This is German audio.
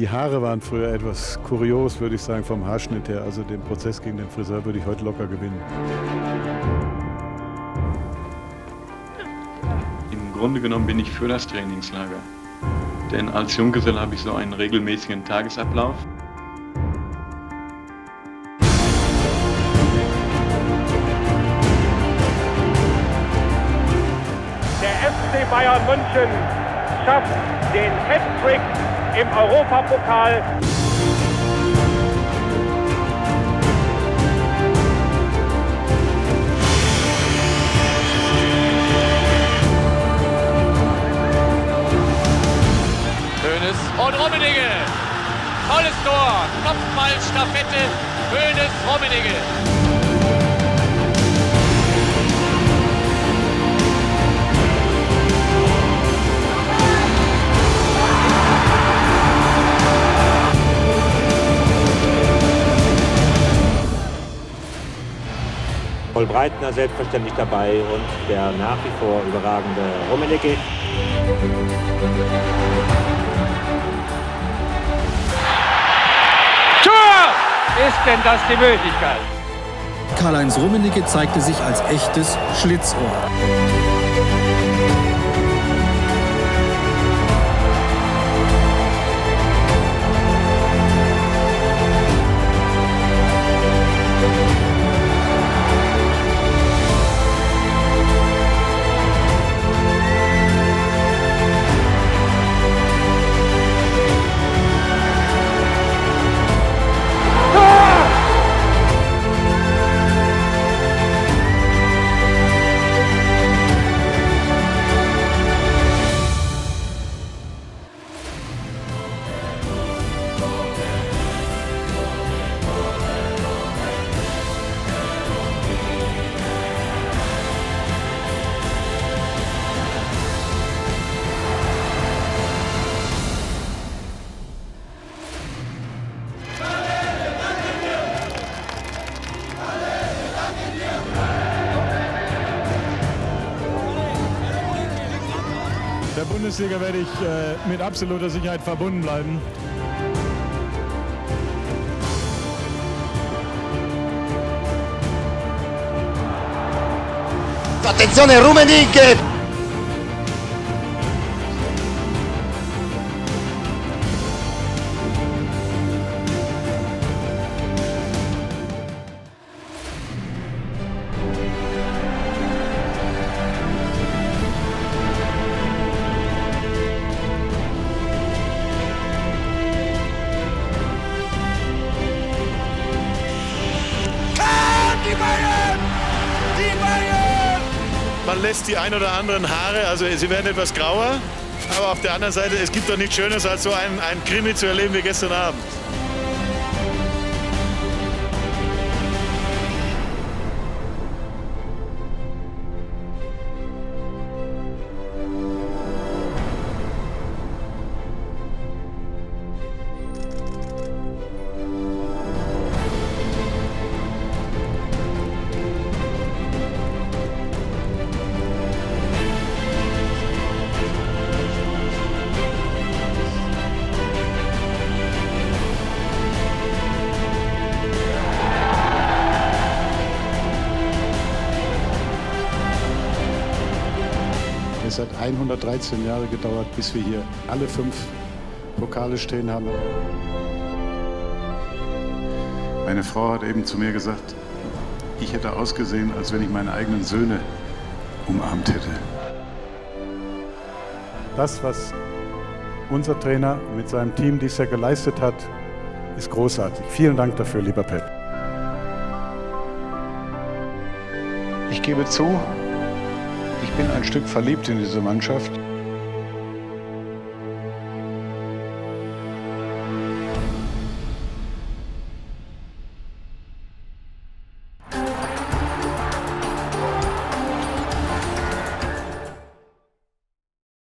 Die Haare waren früher etwas kurios, würde ich sagen, vom Haarschnitt her. Also den Prozess gegen den Friseur würde ich heute locker gewinnen. Im Grunde genommen bin ich für das Trainingslager. Denn als Junggeselle habe ich so einen regelmäßigen Tagesablauf. Der FC Bayern München schafft den Hattrick im Europapokal. Hoeneß und Rummenigge. Tolles Tor. Kopfballstaffette. Hoeneß, Rummenigge. Breitner selbstverständlich dabei und der nach wie vor überragende Rummenigge. Tor! Ist denn das die Möglichkeit? Karl-Heinz Rummenigge zeigte sich als echtes Schlitzohr. Der Bundesliga werde ich mit absoluter Sicherheit verbunden bleiben. Attenzione Rummenigge! Man lässt die ein oder anderen Haare, also sie werden etwas grauer, aber auf der anderen Seite, es gibt doch nichts Schönes, als so ein Krimi zu erleben wie gestern Abend. Es hat 113 Jahre gedauert, bis wir hier alle 5 Pokale stehen haben. Meine Frau hat eben zu mir gesagt, ich hätte ausgesehen, als wenn ich meine eigenen Söhne umarmt hätte. Das, was unser Trainer mit seinem Team dies Jahr geleistet hat, ist großartig. Vielen Dank dafür, lieber Pep. Ich gebe zu, ich bin ein Stück verliebt in diese Mannschaft.